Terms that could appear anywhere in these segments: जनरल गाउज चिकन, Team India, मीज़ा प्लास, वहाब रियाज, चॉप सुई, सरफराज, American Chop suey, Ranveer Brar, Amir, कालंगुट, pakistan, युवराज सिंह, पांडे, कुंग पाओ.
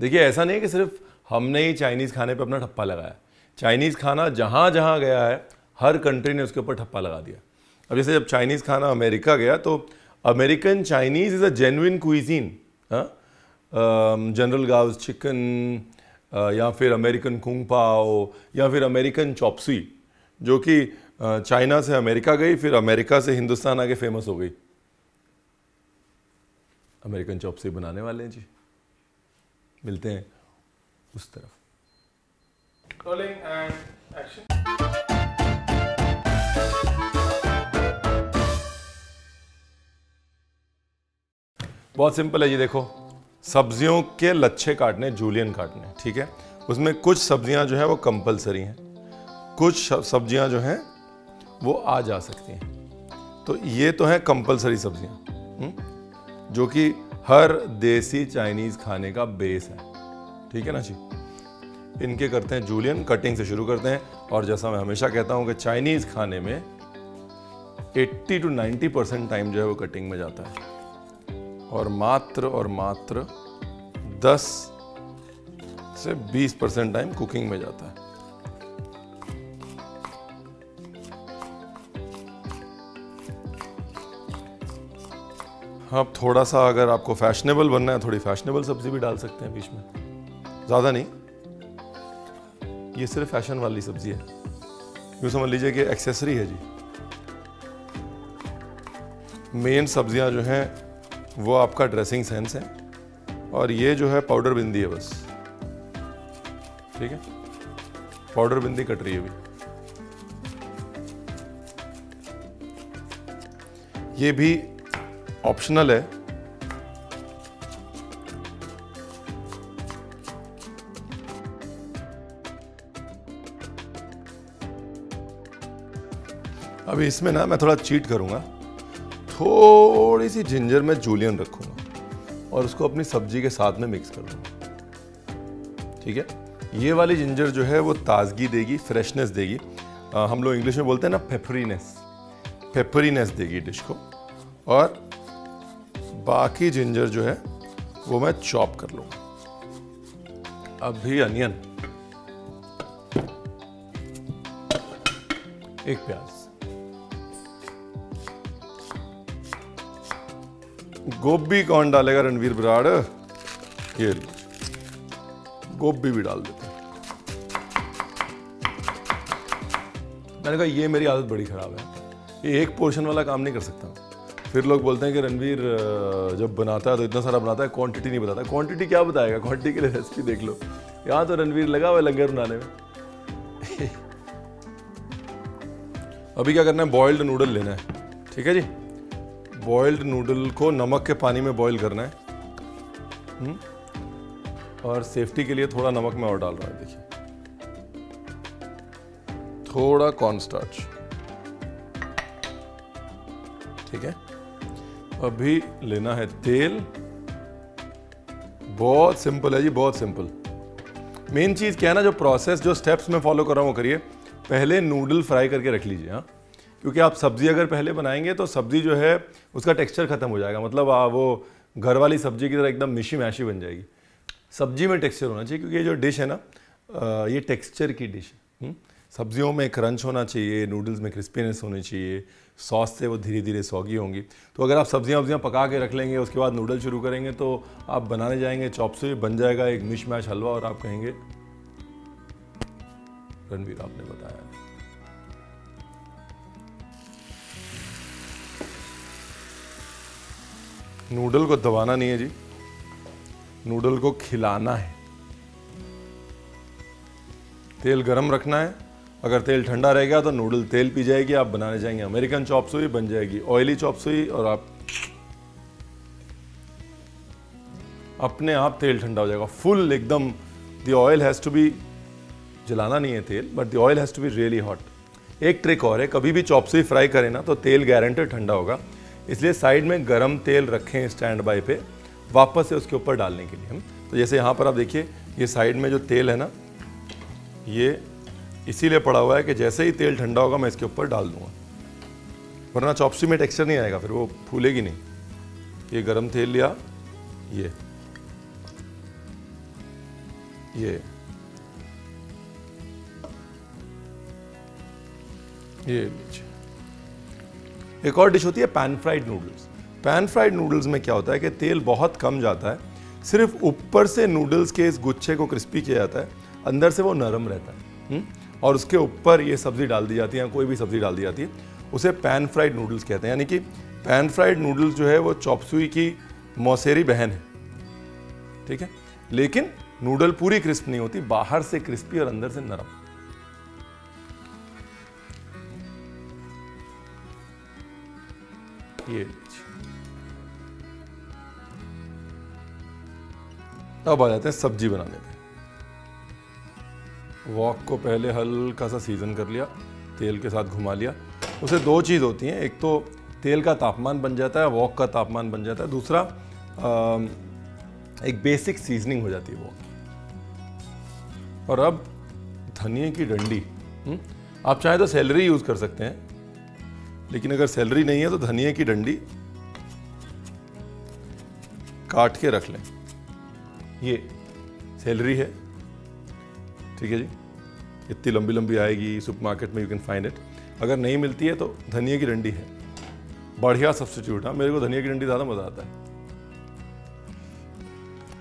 देखिए ऐसा नहीं है कि सिर्फ हमने ही चाइनीज़ खाने पे अपना ठप्पा लगाया। चाइनीज़ खाना जहाँ जहाँ गया है हर कंट्री ने उसके ऊपर ठप्पा लगा दिया। अब जैसे जब चाइनीज़ खाना अमेरिका गया तो American Chinese is a genuine cuisine. जनरल गाउज चिकन या फिर अमेरिकन कुंग पाओ या फिर अमेरिकन चॉप्सी जो कि चाइना से अमेरिका गई फिर अमेरिका से हिंदुस्तान आके फेमस हो गई। अमेरिकन चॉप्सी बनाने वाले हैं जी, मिलते हैं उस तरफ। Rolling and action. बहुत सिंपल है जी, देखो सब्जियों के लच्छे काटने, जूलियन काटने, ठीक है। उसमें कुछ सब्जियां जो हैं वो कंपलसरी हैं, कुछ सब्जियां जो हैं वो आ जा सकती हैं। तो ये तो हैं कंपलसरी सब्जियां जो कि हर देसी चाइनीज़ खाने का बेस है, ठीक है ना जी। इनके करते हैं जूलियन, कटिंग से शुरू करते हैं। और जैसा मैं हमेशा कहता हूँ कि चाइनीज़ खाने में 80 to 90% टाइम जो है वो कटिंग में जाता है और मात्र 10 से 20% टाइम कुकिंग में जाता है। हाँ, थोड़ा सा अगर आपको फैशनेबल बनना है थोड़ी फैशनेबल सब्जी भी डाल सकते हैं बीच में, ज़्यादा नहीं। ये सिर्फ फैशन वाली सब्जी है, यूँ समझ लीजिए कि एक्सेसरी है जी। मेन सब्जियां जो हैं वो आपका ड्रेसिंग सेंस है और ये जो है पाउडर बिंदी है बस, ठीक है। पाउडर बिंदी कट रही है अभी, ये भी ऑप्शनल है। अभी इसमें ना मैं थोड़ा चीट करूंगा, थोड़ी सी जिंजर में जूलियन रखूंगा और उसको अपनी सब्जी के साथ में मिक्स कर दूंगा, ठीक है। ये वाली जिंजर जो है वो ताजगी देगी, फ्रेशनेस देगी। हम लोग इंग्लिश में बोलते हैं ना पेपरीनेस, पेपरीनेस देगी डिश को। और बाकी जिंजर जो है वो मैं चॉप कर लूँगा। अब भी अनियन, एक प्याज, गोभी कौन डालेगा रणवीर ब्राड़, ये गोभी भी डाल देते हैं। मैंने कहा ये मेरी आदत बड़ी ख़राब है, ये एक पोर्शन वाला काम नहीं कर सकता। फिर लोग बोलते हैं कि रणवीर जब बनाता है तो इतना सारा बनाता है, क्वांटिटी नहीं बताता। क्वांटिटी क्या बताएगा, क्वांटिटी के लिए रेसिपी देख लो। यहाँ तो रणवीर लगा हुआ लंगर बनाने में। अभी क्या करना है, बॉइल्ड नूडल लेना है, ठीक है जी। बॉइल्ड नूडल को नमक के पानी में बॉईल करना है और सेफ्टी के लिए थोड़ा नमक मैं और डाल रहा हूँ। देखिए थोड़ा कॉर्नस्टार्च, ठीक है। अभी लेना है तेल, बहुत सिंपल है जी, बहुत सिंपल। मेन चीज़ क्या है ना, जो प्रोसेस जो स्टेप्स मैं फॉलो कर रहा हूँ वो करिए। पहले नूडल फ्राई करके रख लीजिए, हाँ, क्योंकि आप सब्ज़ी अगर पहले बनाएंगे तो सब्ज़ी जो है उसका टेक्सचर ख़त्म हो जाएगा। मतलब वो घर वाली सब्ज़ी की तरह एकदम मिशी मैशी बन जाएगी। सब्ज़ी में टेक्सचर होना चाहिए, क्योंकि ये जो डिश है ना ये टेक्सचर की डिश है। सब्जियों में क्रंच होना चाहिए, नूडल्स में क्रिस्पीनेस होनी चाहिए, सॉस से वो धीरे धीरे सौगी होंगी। तो अगर आप सब्जियाँ पका के रख लेंगे उसके बाद नूडल शुरू करेंगे तो आप बनाने जाएंगे, चॉप से बन जाएगा एक मिश मैश हलवा और आप कहेंगे रणवीर आपने बताया। नूडल को दबाना नहीं है जी, नूडल को खिलाना है। तेल गरम रखना है, अगर तेल ठंडा रह गया तो नूडल तेल पी जाएगी, आप बनाने जाएंगे अमेरिकन चॉप सुई बन जाएगी, ऑयली चॉप सुई, और आप अपने आप तेल ठंडा हो जाएगा फुल एकदम। The oil has to be, जलाना नहीं है तेल, but the oil has to be really hot. एक ट्रिक और है, कभी भी चॉप सुई फ्राई करें ना तो तेल गारंटेड ठंडा होगा, इसलिए साइड में गरम तेल रखें स्टैंड बाय पे, वापस से उसके ऊपर डालने के लिए। हम तो जैसे यहाँ पर आप देखिए ये साइड में जो तेल है ना ये इसीलिए पड़ा हुआ है कि जैसे ही तेल ठंडा होगा मैं इसके ऊपर डाल दूँगा, वरना चॉपस्टिक में टेक्सचर नहीं आएगा, फिर वो फूलेगी नहीं। ये गरम तेल लिया, ये ये लीजिए। एक और डिश होती है pan fried noodles. Pan fried noodles में क्या होता है कि तेल बहुत कम जाता है, सिर्फ ऊपर से नूडल्स के इस गुच्छे को क्रिस्पी किया जाता है, अंदर से वो नरम रहता है और उसके ऊपर ये सब्ज़ी डाल दी जाती है या कोई भी सब्ज़ी डाल दी जाती है, उसे पैन फ्राइड नूडल्स कहते हैं। यानी कि पैन फ्राइड नूडल्स जो है वो चॉपसुई की मौसेरी बहन है, ठीक है, लेकिन नूडल पूरी क्रिस्प नहीं होती, बाहर से क्रिस्पी और अंदर से नरम। ये अब आ जाते हैं सब्जी बनाने में। वॉक को पहले हल्का सा सीजन कर लिया, तेल के साथ घुमा लिया। उसे दो चीज़ होती हैं, एक तो तेल का तापमान बन जाता है, वॉक का तापमान बन जाता है, दूसरा एक बेसिक सीजनिंग हो जाती है वॉक की। और अब धनिए की डंडी, आप चाहें तो सेलरी यूज़ कर सकते हैं, लेकिन अगर सेलरी नहीं है तो धनिए की डंडी काट के रख लें। ये सेलरी है, ठीक है जी, इतनी लंबी लंबी आएगी, सुपरमार्केट में यू कैन फाइंड इट। अगर नहीं मिलती है तो धनिए की डंडी है, बढ़िया सब्स्टिट्यूट है। मेरे को धनिए की डंडी ज़्यादा मज़ा आता है।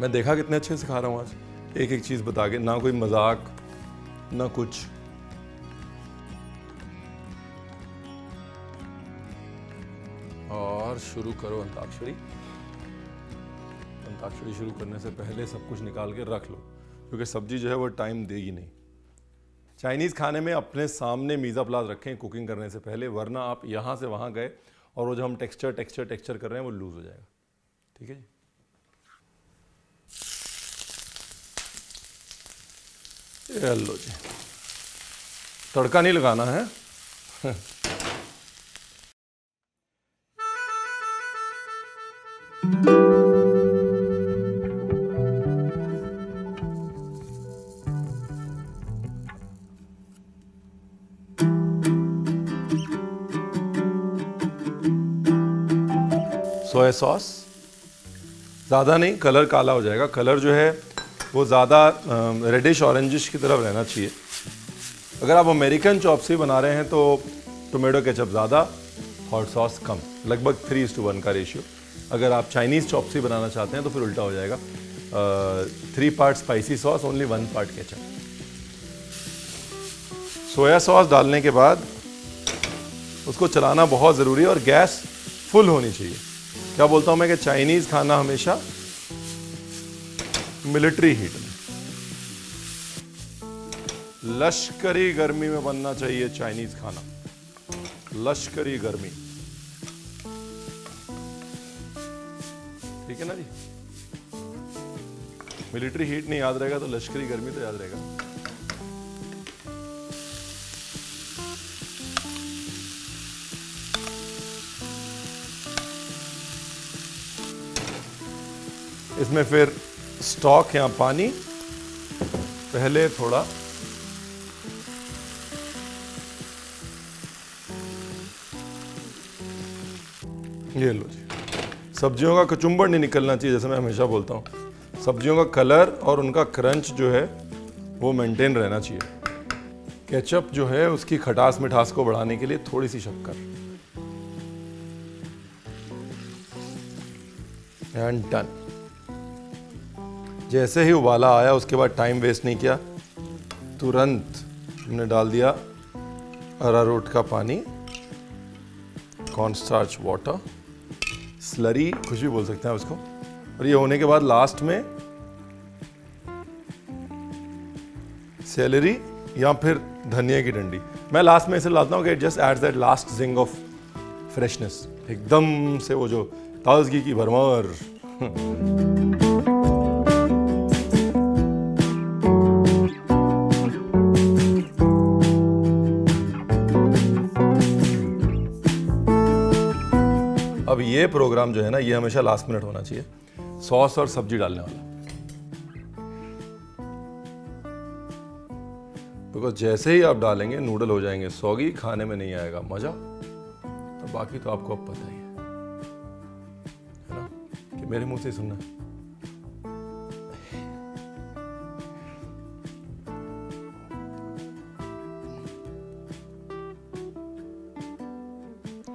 मैं देखा कितने अच्छे सिखा रहा हूँ आज, एक एक चीज़ बता के, ना कोई मजाक ना कुछ। और शुरू करो अंताक्षरी। अंताक्षरी शुरू करने से पहले सब कुछ निकाल के रख लो, क्योंकि सब्जी जो है वो टाइम देगी नहीं। चाइनीज़ खाने में अपने सामने मीज़ा प्लास रखें कुकिंग करने से पहले, वरना आप यहाँ से वहाँ गए और वो जो हम टेक्सचर टेक्सचर टेक्सचर कर रहे हैं वो लूज़ हो जाएगा, ठीक है जी। लो जी, तड़का नहीं लगाना है। सोया सॉस ज़्यादा नहीं, कलर काला हो जाएगा। कलर जो है वो ज़्यादा रेडिश ऑरेंजिश की तरफ रहना चाहिए। अगर आप अमेरिकन चॉप्स ही बना रहे हैं तो टोमेटो केचप ज़्यादा, हॉट सॉस कम, लगभग 3:1 का रेशियो। अगर आप चाइनीज़ चॉप्स ही बनाना चाहते हैं तो फिर उल्टा हो जाएगा, 3 part spicy sauce, only 1 part ketchup. Soya sauce डालने के बाद उसको चलाना बहुत ज़रूरी है और गैस फुल होनी चाहिए। क्या बोलता हूँ मैं कि चाइनीज़ खाना हमेशा मिलिट्री हीट में, लश्करी गर्मी में बनना चाहिए चाइनीज खाना, लश्करी गर्मी, ठीक है ना जी। मिलिट्री हीट नहीं याद रहेगा तो लश्करी गर्मी तो याद रहेगा। इसमें फिर स्टॉक या पानी पहले थोड़ा ये लो जी। सब्जियों का कचुम्बर नहीं निकलना चाहिए, जैसे मैं हमेशा बोलता हूँ। सब्जियों का कलर और उनका क्रंच जो है वो मेंटेन रहना चाहिए। केचप जो है उसकी खटास मिठास को बढ़ाने के लिए थोड़ी सी शक्कर। And done. जैसे ही उबाला आया उसके बाद टाइम वेस्ट नहीं किया, तुरंत हमने डाल दिया अरारोट का पानी, कॉर्नस्टार्च वाटर, स्लरी कुछ भी बोल सकते हैं उसको। और ये होने के बाद लास्ट में सेलरी या फिर धनिया की डंडी। मैं लास्ट में इसे लाता हूँ कि just adds that last zing of freshness, एकदम से वो जो ताजगी की भरमार। ये प्रोग्राम जो है ना, ये हमेशा लास्ट मिनट होना चाहिए, सॉस और सब्जी डालने वाला, बिकॉज जैसे ही आप डालेंगे नूडल हो जाएंगे सॉगी, खाने में नहीं आएगा मजा। तो बाकी तो आपको अब पता ही है ना कि मेरे मुंह से सुनना है।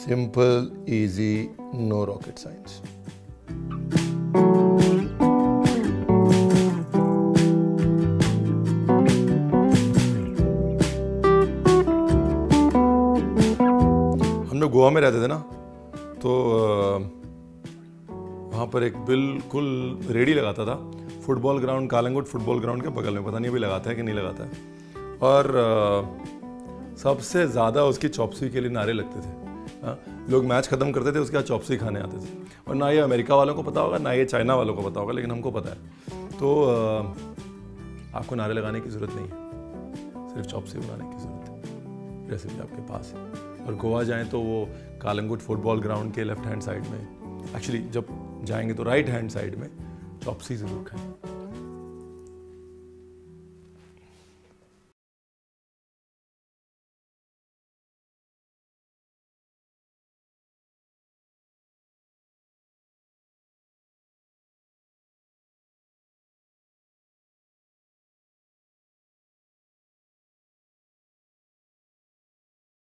Simple, easy, no rocket science. हम लोग गोवा में रहते थे ना, तो वहाँ पर एक बिल्कुल रेडी लगाता था football ground, कालंगुट football ground के बगल में, पता नहीं अभी लगाता है कि नहीं लगाता है। और सबसे ज़्यादा उसकी चॉपसी के लिए नारे लगते थे। लोग मैच ख़त्म करते थे, उसके बाद चॉपसी खाने आते थे। और ना ये अमेरिका वालों को पता होगा, ना ये चाइना वालों को पता होगा, लेकिन हमको पता है। तो आपको नारे लगाने की ज़रूरत नहीं है, सिर्फ चॉपसी बनाने की ज़रूरत है। रेसिपी आपके पास है। और गोवा जाएँ तो वो कालंगुट फुटबॉल ग्राउंड के लेफ्ट हैंड साइड में, एक्चुअली जब जाएंगे तो राइट हैंड साइड में चॉपसी ज़रूर खाएँ।